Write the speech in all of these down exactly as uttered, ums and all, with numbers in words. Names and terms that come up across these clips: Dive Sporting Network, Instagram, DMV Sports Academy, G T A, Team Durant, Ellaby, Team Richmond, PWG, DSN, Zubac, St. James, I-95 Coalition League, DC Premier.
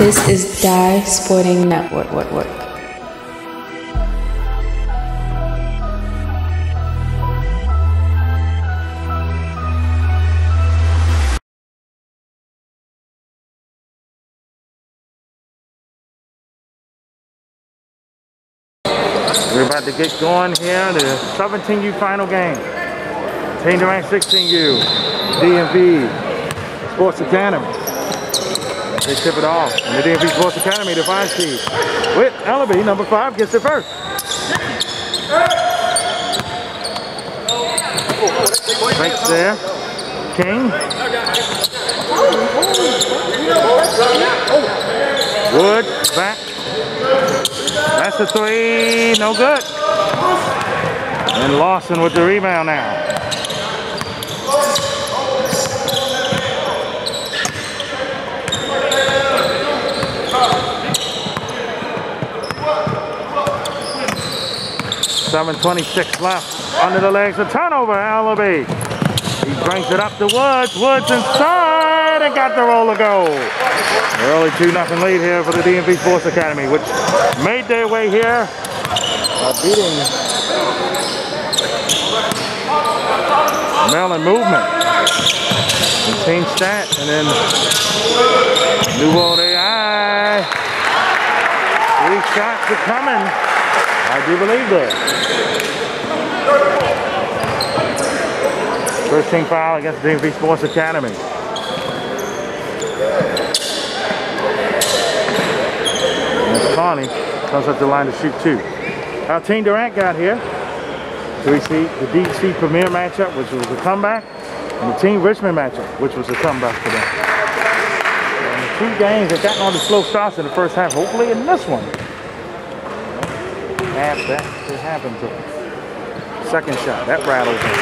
This is Dive Sporting Network. What, what? We're about to get going here. The seventeen U final game. Team Durant sixteen U. D M V Sports Academy. They tip it off. And the D M V Sports Academy, the five seed. With Ellaby, number five, gets it first. Right there. King. Wood, back. That's the three. No good. And Lawson with the rebound now. seven twenty-six left, under the legs, a turnover, Ellaby. He brings it up to Woods, Woods inside, and got the roller goal. Early two nothing lead here for the D M V Sports Academy, which made their way here by beating Maryland Movement and Team Stat, and then New World A I. Three shots are coming. I do believe that. First team foul against the D M V Sports Academy. And Connie comes up the line to shoot two. Our Team Durant got here. So we see the D C Premier matchup, which was a comeback, and the Team Richmond matchup, which was a comeback for them. And the two games have gotten on the slow starts in the first half, hopefully in this one. Have that to happen to him. Second shot, that rattles him.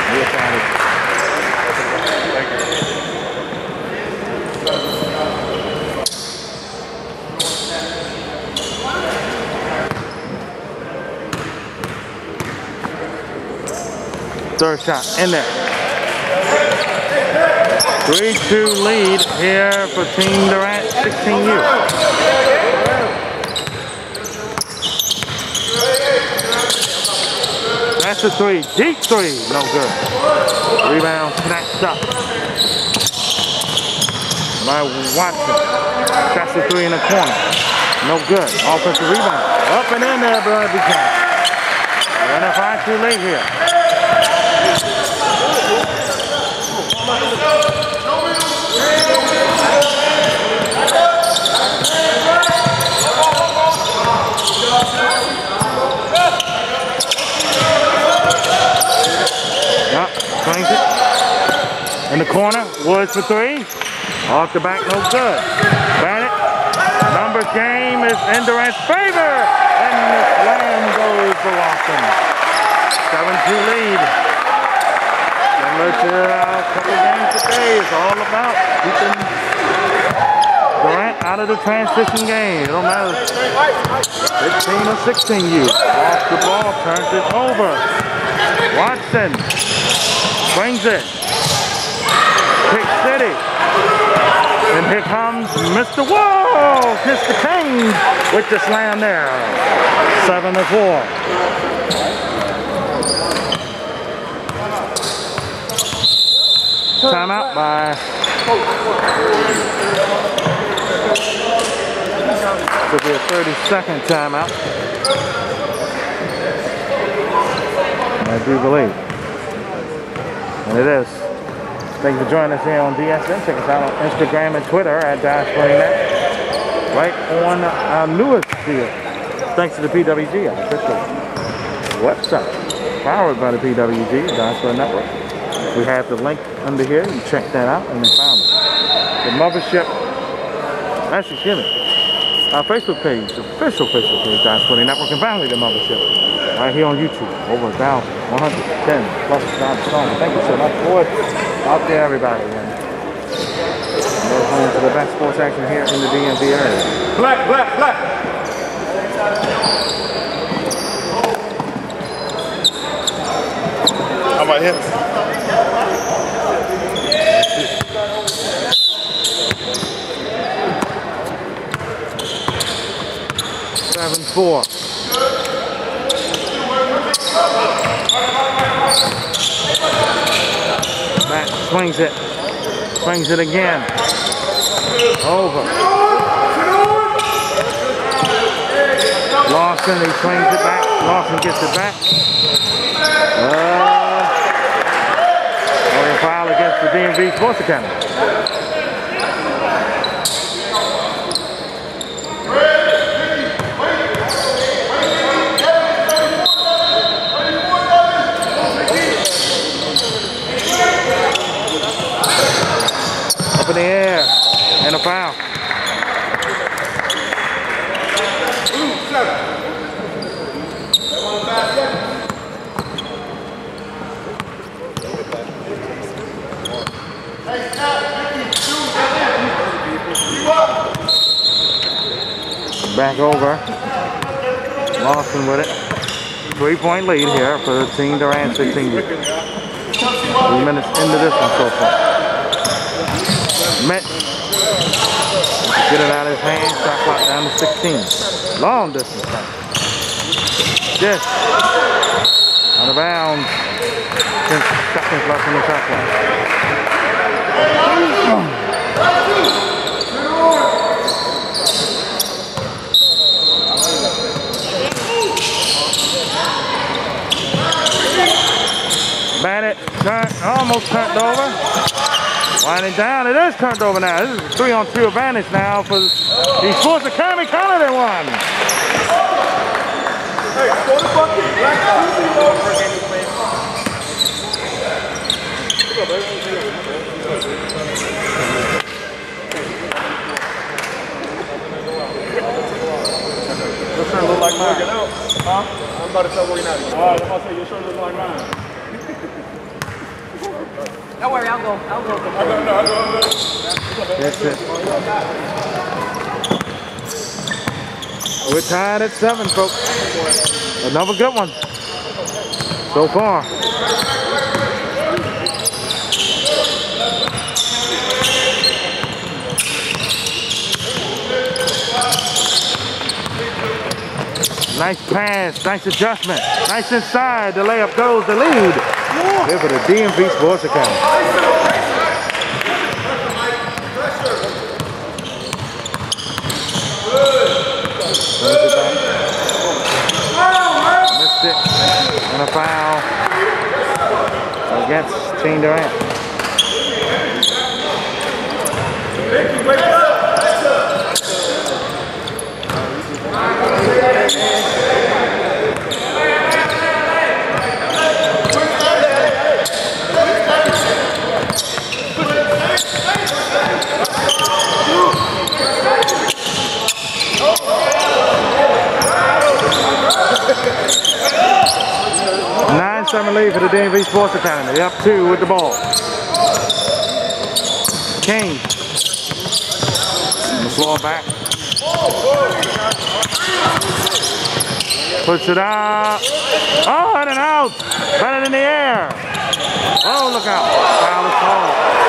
Third shot, in there. three two lead here for Team Durant, sixteen U. That's a three, deep three, no good. Rebound snatched up by Watson. That's a three in the corner, no good. Offensive rebound, up and in there, but we can't. And if I too late here. In the corner, Woods for three. Off the back, no good. Bennett, number game is in Durant's favor. And the slam goes for Lawson. seven two lead. Similar to a couple games today, it's all about keeping Durant out of the transition game. It don't matter. fifteen or sixteen U. Off the ball, turns it over. Watson brings it. Pick City, and here comes Mister Wall, Mister King with the slam there, seven to four. Timeout by could be a thirty second timeout, I do believe, and it is. Thank you for joining us here on D S N. Check us out on Instagram and Twitter at Dive Sporting Network. Right on our newest deal. Thanks to the P W G, our official website. Powered by the P W G, Dive Sporting Network. We have the link under here. You check that out and you found it. The mothership, actually, excuse me, our Facebook page, official Facebook page, Dive Sporting Network, and finally the mothership. Right here on YouTube, over one thousand one hundred ten plus subscribers. Thank you so much for it. Out there, everybody. We're home for the best sports action here in the D M V area. Black, black, black. How about him? four. Matt swings it. Swings it again. Over. Lawson, he swings it back. Lawson gets it back. Uh, and a foul against the D M V Sports Academy. In the air and a foul. Back over. Lawson with it. Three point lead here for Team Durant. Sixteen. Three minutes into this one so far. Met. Get it out of his hand. Shot clock down to sixteen. Long distance. Yes. Out of bounds. ten seconds left on the shot clock. Bandit turned, almost turned over. Winding down, it is turned over now. This is a three on two advantage now for the Sports Academy. Counter they won. Your shirt look like mine. Huh? I'm about to start working out. All right, I'm about to say your shirt look like mine. Don't worry, I'll go. I'll go. That's it. We're tied at seven, folks. Another good one so far. Nice pass, nice adjustment, nice inside. The layup goes, the lead. Here for the D M V Sports Academy. Missed it. And a foul against Team Durant. nine seven lead for the D M V Sports Academy. They're up two with the ball. King. On the floor back. Puts it up. Oh, and an out. Right in the air. Oh, look out. Foul is called.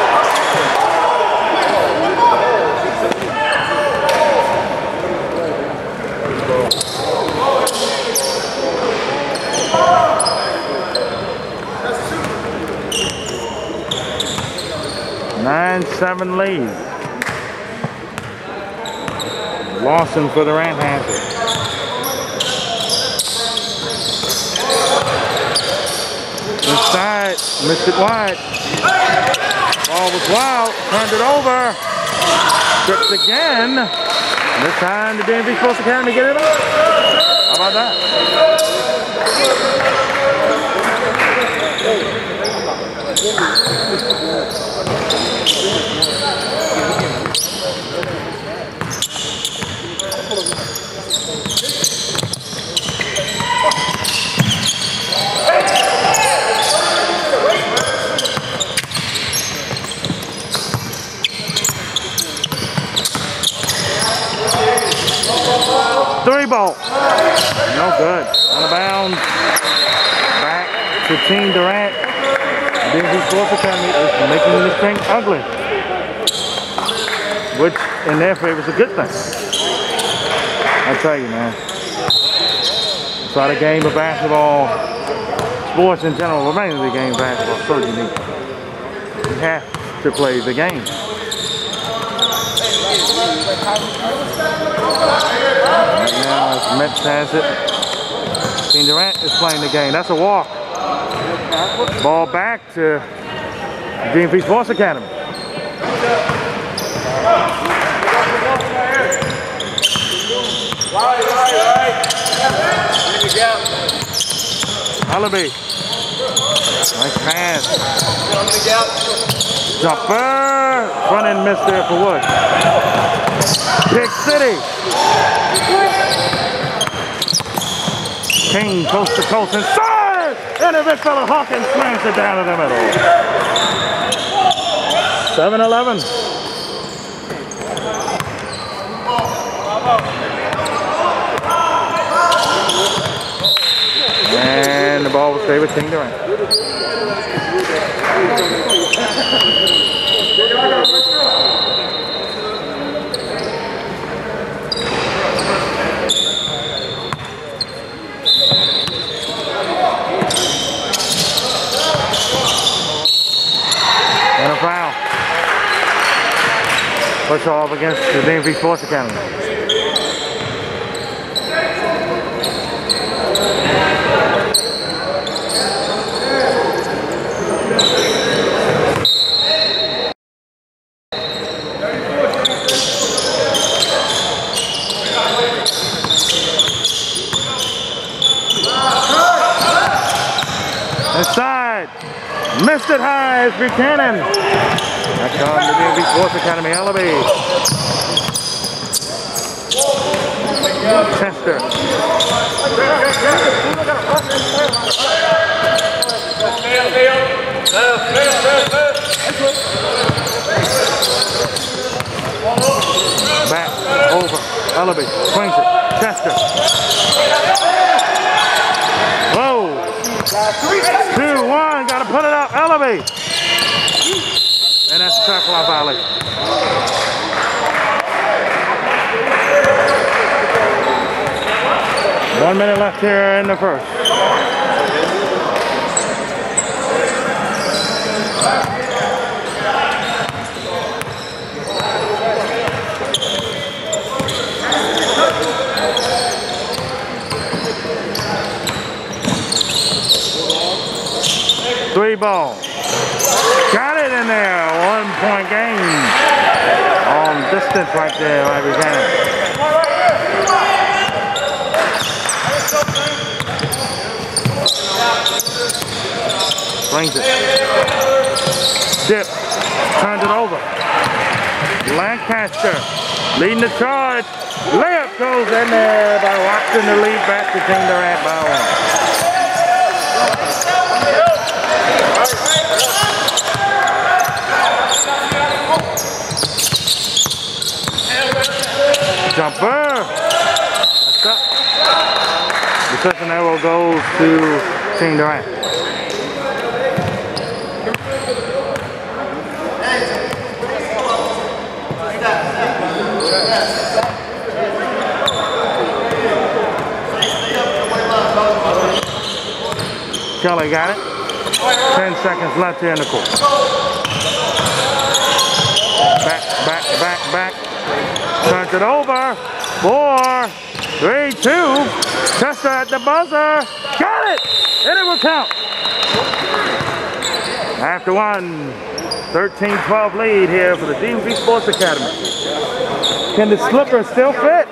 nine seven lead. Lawson for the right hand. Inside, missed it wide. Ball was wild, turned it over. Tripped again. And this time the D M V Sports Academy get it up. How about that? Three ball. No good. Out of bounds. Back to Team Durant. D M V Sports Academy is making this thing ugly, which in their favor is a good thing. I tell you, man. So the game of basketball, sports in general, but mainly the game of basketball, certainly you have to play the game. Right now it's Mets has it. Team Durant is playing the game. That's a walk. Ball back to D M V Sports Academy. Hullaby. Nice pass. Jumper. Front end miss there for Wood. Pick City. King coast to coast and serve! And a big fella Hawkins slams it down in the middle. seven eleven. And the ball will stay with Team Durant. And a foul. Push off against the D M V Sports Academy. Missed it high as Buchanan. Back on the D M V Sports Academy, Ellaby. Chester. Back, over, Ellaby, swings it, Chester. Whoa. two one, gotta put it up, Ellaby. And that's a trap line violation. One minute left here in the first. Three ball. Got it in there. One point game. On distance right there by Buchanan. Brings it. Dip. Turns it over. Lancaster leading the charge. Layup goes in there by Watson to lead back to Team Durant by one. Jumper. That's up. The second arrow goes to Team Durant. Kelly got it. Ten seconds left here in the court. Back, back, back, back. Turns it over. Four, three, two. Chester at the buzzer. Got it! And it will count. After one, thirteen twelve lead here for the D M V Sports Academy. Can the slipper still fit?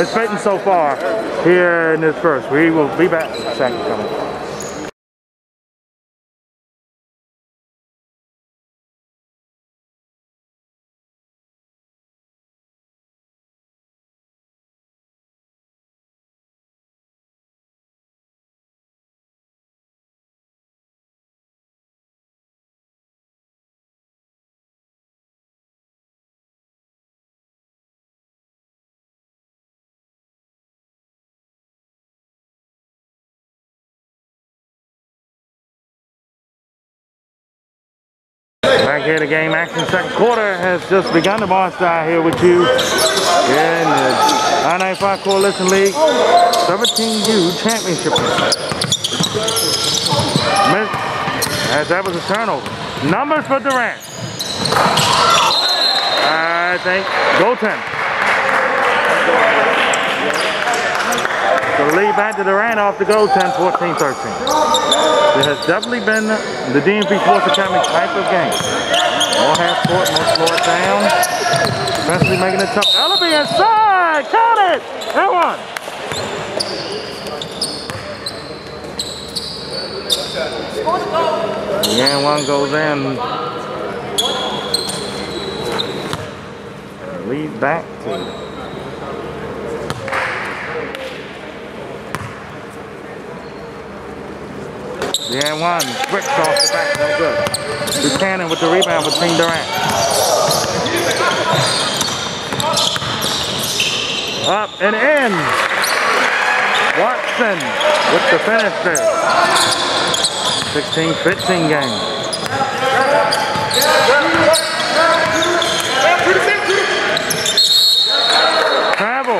It's fitting so far here in this first. We will be back in a second coming. Back here, the game action. Second quarter has just begun. The Bar Style here with you in the I ninety-five Coalition League. seventeen U championship. Miss, as that was a turnover. Numbers for Durant. I think goaltend. The lead back to Durant off the goaltend, fourteen thirteen. It has definitely been the D M V Sports Academy type of game. More half court, more floor down. Especially making it tough. Ellaby inside, count it! And one. Yeah, one goes in. And lead back to yeah, one bricks off the back, no good. Buchanan with the rebound for Team Durant. Up and in. Watson with the finish there. sixteen fifteen game. Travel.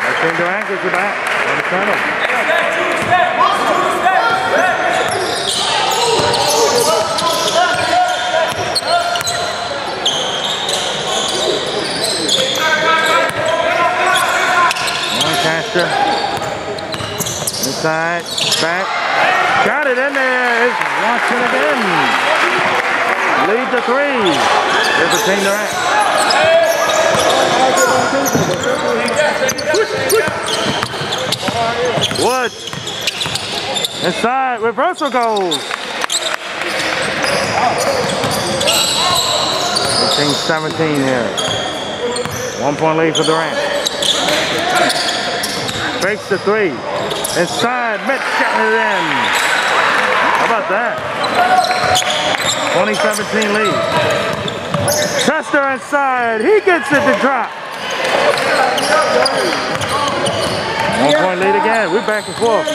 I think Durant gets it back on the tunnel. Lancaster. Inside. Back. Got it in there, it's Watson again. Lead to three. There's a Team Durant. Wood. Inside, reversal goes. fifteen seventeen here. One point lead for Durant. Fakes the three. Inside, Mitch getting it in. How about that? twenty seventeen lead. Chester inside. He gets it to drop. One point lead again. We're back and forth.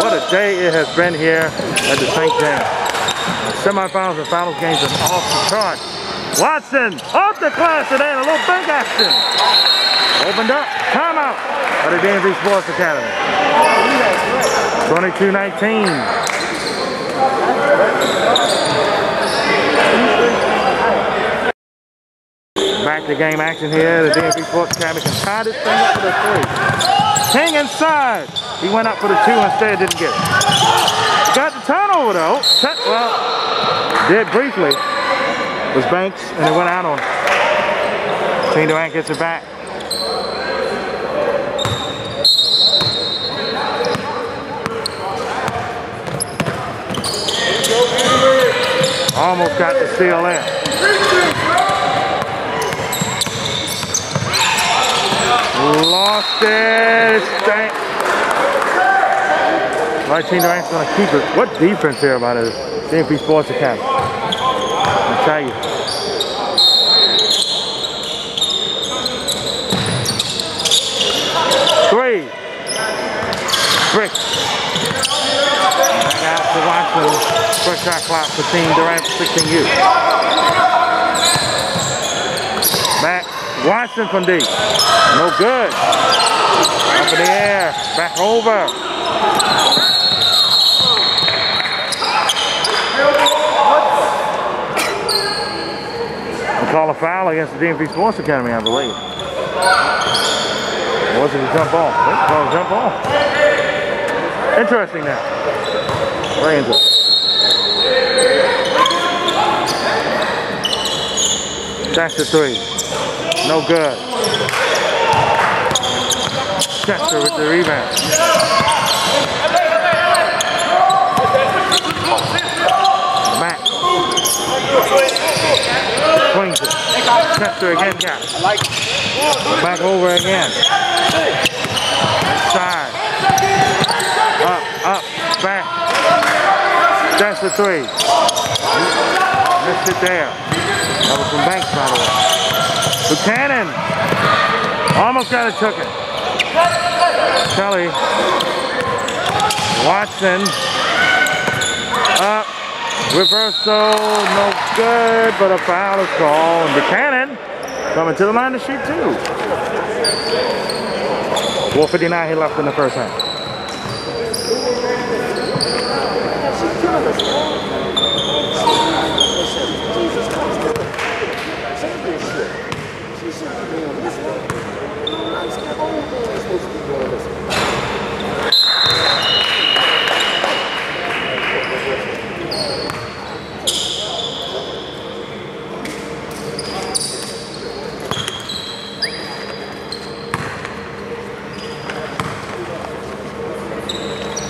What a day it has been here at the Saint James. The semifinals and finals games are off the chart. Watson off the glass today in a little big action. Opened up. Timeout by the D M V Sports Academy. twenty-two nineteen. Back to game action here. The D M V Sports Academy can tie this thing up for the three. King inside. He went up for the two instead, didn't get it. Got the turnover though. Well, did briefly. It was Banks and it went out on him. Team Durant gets it back. Almost got the steal in. Lost it. Right, Team Durant's gonna keep it. What defense here about this D M V Sports Academy? I'll tell you. Three. Brick. Out to Watson. First shot clock for Team Durant, sixteen U. Back, Watson from deep. No good. Up in the air, back over. We'll call a foul against the D M V Sports Academy, I believe. Was it a jump ball? Oh, jump ball. Interesting now. Rangers. Chester three. No good. Chester with the rebound. Mack. Swings it. Chester again got it. Back over again. Side. Up, up, back. Chester three. Missed it there. That was from Banks, by the way. Buchanan almost got it, took it. Kelly. Watson. Up. Reversal. No good, but a foul is called. And Buchanan coming to the line to shoot two. one fifty-nine hit left in the first half.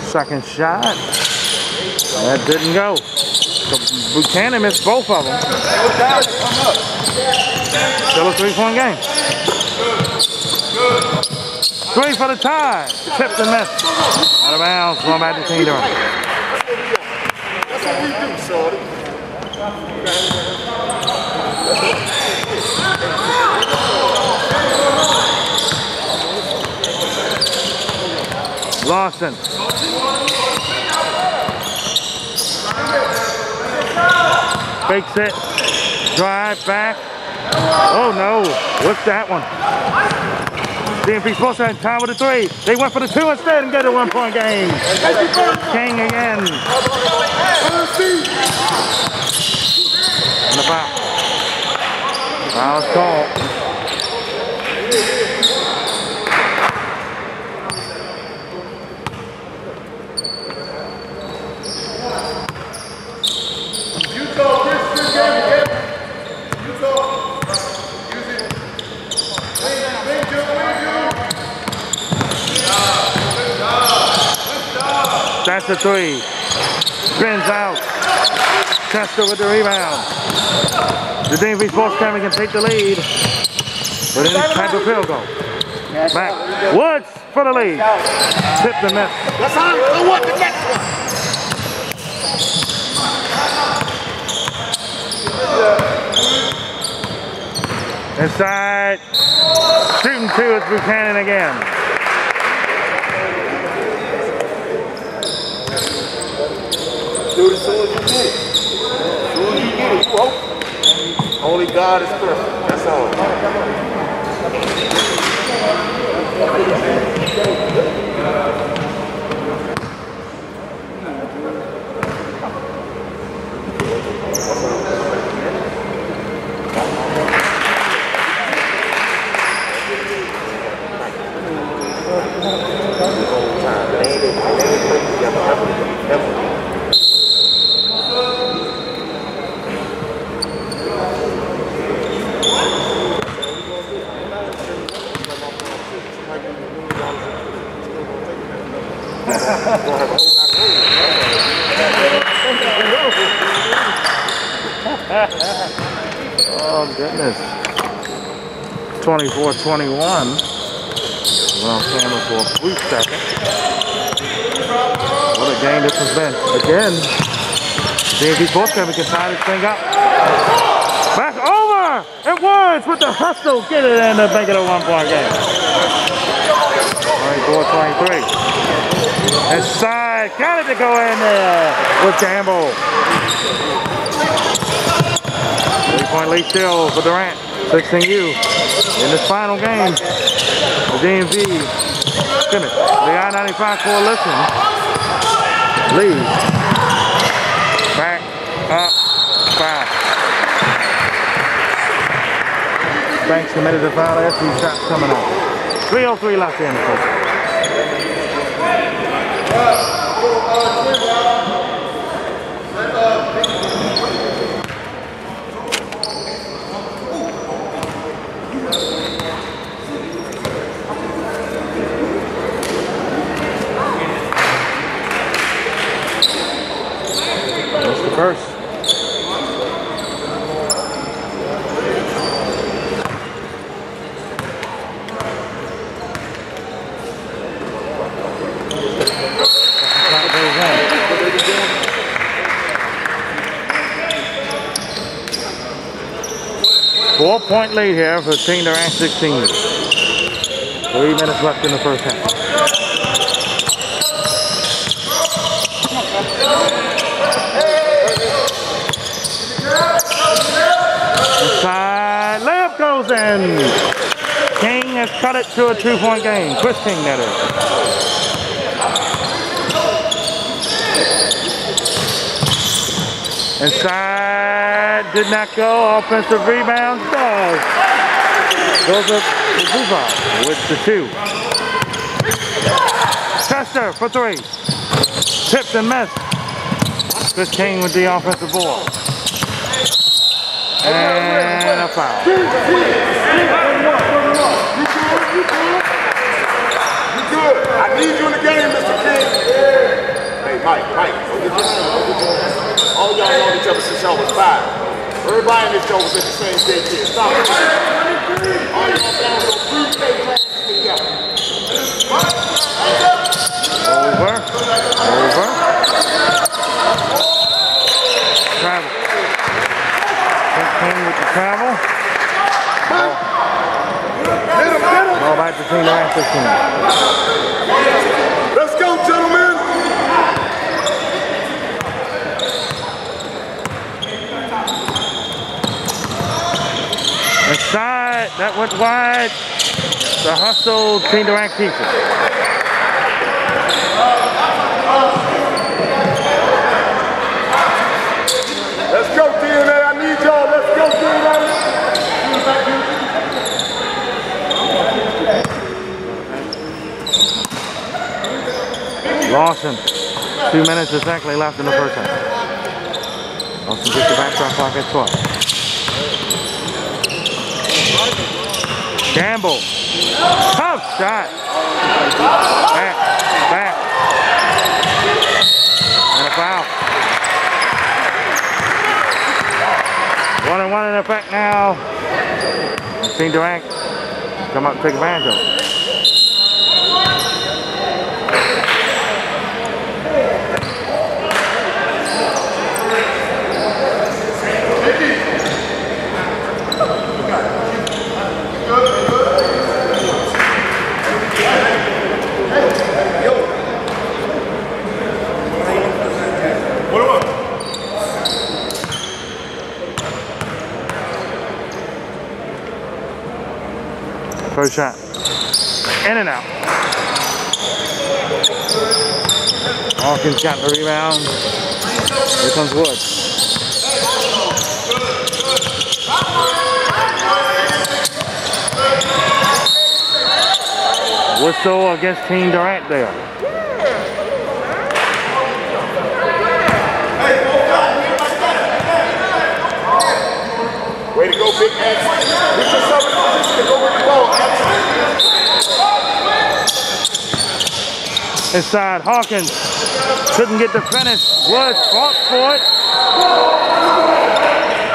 Second shot. That didn't go. So Buchanan missed both of them. Still a three-point game. Three for the tie. Tipped and missed. Out of bounds. Going back to Team Durant. That's what we do, Shorty. Lawson. Fakes it, drive back. Oh no, what's that one? D M V Sports had time with a three. They went for the two instead and get a one point game. King again. And the foul. Foul's called. That's the three. Spins out. Chester with the rebound. The D M V Sports Academy can take the lead with any type of field goal. Back. Woods for the lead. Tip the net. That's how I want the next one. Inside. Shooting two is Buchanan again. Do it as soon as you get it. As soon as you get it, you open. Only God is perfect. That's all. Every time. Oh goodness. twenty-four twenty-one. Well, camera for a brief second. What a game this has been. Again, D M V Sports Academy can tie this thing up. Back over! It was with the hustle. Get it in and make it a one-point game. twenty-four twenty-three. Inside, got it to go in there with Campbell. Three-point lead still for Durant. sixteen U in this final game. The D M V finished. The I ninety-five Coalition lead. Back up five. Banks committed the foul. That's two shots coming up. three oh three left in the first. That's the first. Four-point lead here for Team Durant, sixteen. Three minutes left in the first half. Inside, layup goes in. King has cut it to a two-point game. Twisting, that is. Inside, did not go. Offensive rebound, does. Goes up to Zubac with the two. Chester for three. Tipped and missed. fifteen with the offensive ball. And a foul. I need you in the game, Mister King. Hey, Mike, Mike. All y'all know each other since y'all was five. Everybody in this show was at the same day, kid. Stop it. All y'all down to three day classes together. Over. Over. Travel. With the travel. All right, the team around fifteen. Let's go, gentlemen. Inside, that went wide. The hustle, Team Durant keeps it. Let's go, D M V. Lawson, two minutes exactly left in the first half. Lawson gets the backstop clock at twelve. Gamble, tough shot. Back, back. And a foul. One and one in effect now. Team Durant come up and take advantage of it. First shot. In and out. Hawkins got the rebound. Here comes Wood. Whistle against Team Durant there. Way to go, big man. Get yourself in a position to go with the ball. Inside, Hawkins couldn't get the finish. Woods fought for it.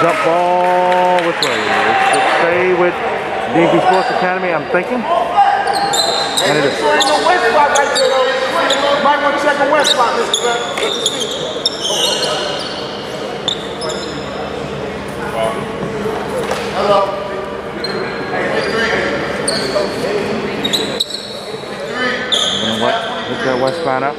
Jump ball with Williams. Stay with D M V Sports Academy, I'm thinking. And it is. Might want to check the west spot, Mister Hello. That West spot up.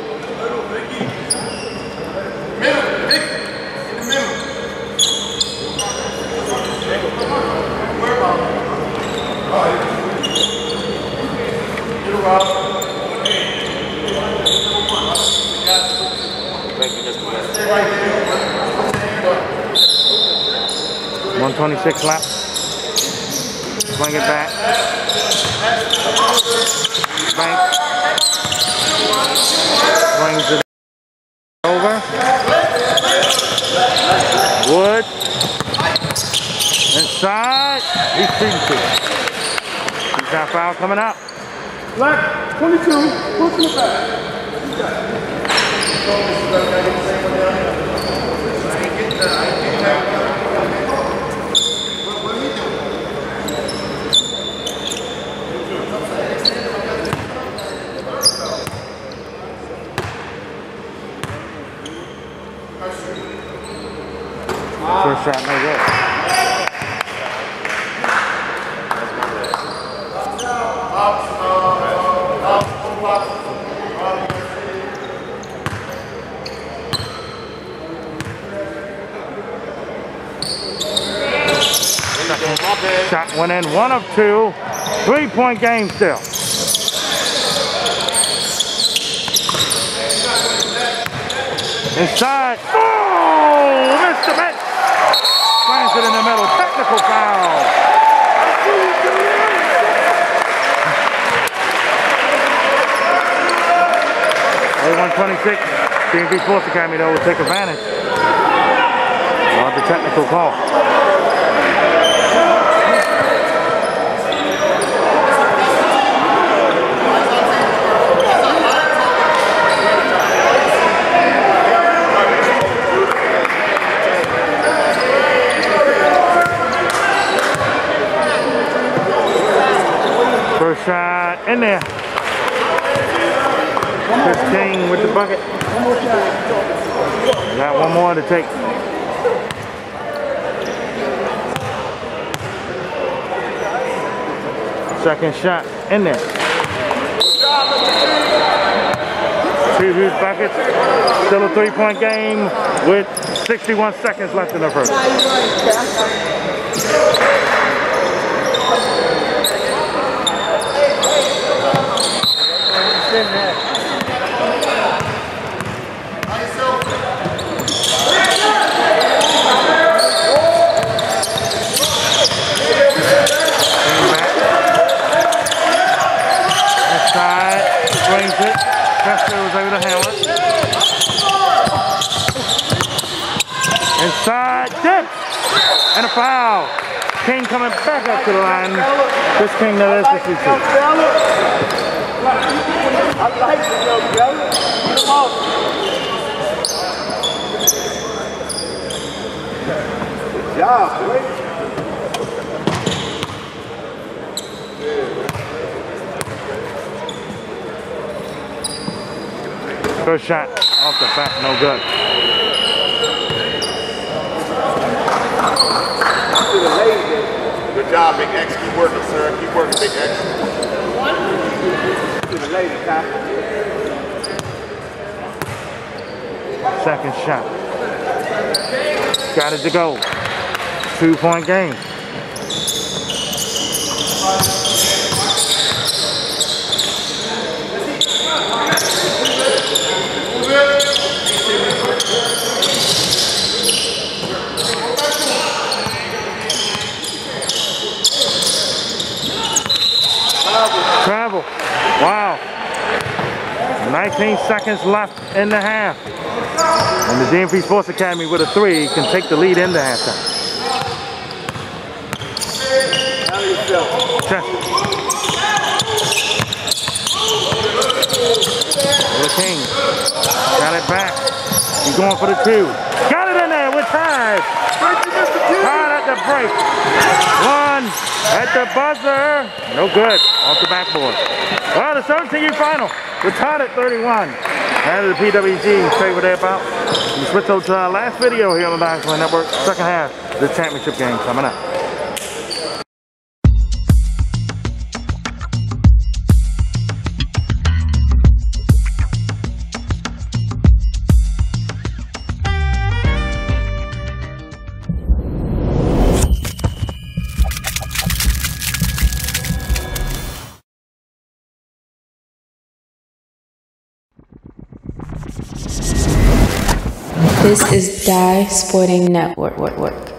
one twenty-six left. Swing it back. Bank. Brings it over. Wood. Inside. He's shooting. He's got foul coming up. Black, twenty-two. Push in the back. First shot, no good. Shot went in, one of two. Three-point game still. Inside. Oh, missed the miss. Plants it in the middle. Technical foul. one twenty-six, D M V Sports Academy though will take advantage of the technical call. First shot in there. fifteen with the bucket. Got one more to take. Second shot in there. Two huge buckets. Still a three-point game with sixty-one seconds left in the first. Kester was able to handle it. Inside, dip! And a foul. King coming back up to the line. This King now is the C C. Good job, boy. First shot off the back, no good. Good job, Big X. Keep working, sir. Keep working, Big X. Second shot. Got it to go. Two-point game. Travel. Wow. nineteen seconds left in the half. And the D M V Sports Academy with a three can take the lead into halftime. The King got it back. He's going for the two. Got it in there with time. Tied at the break. One at the buzzer. No good. Off the backboard. Well, the seventeen final. We're tied at thirty-one. And the P W G, say what they're about. We switch over to our last video here on the Dive Sporting Network. Second half, the championship game coming up. This is Dive Sporting Network.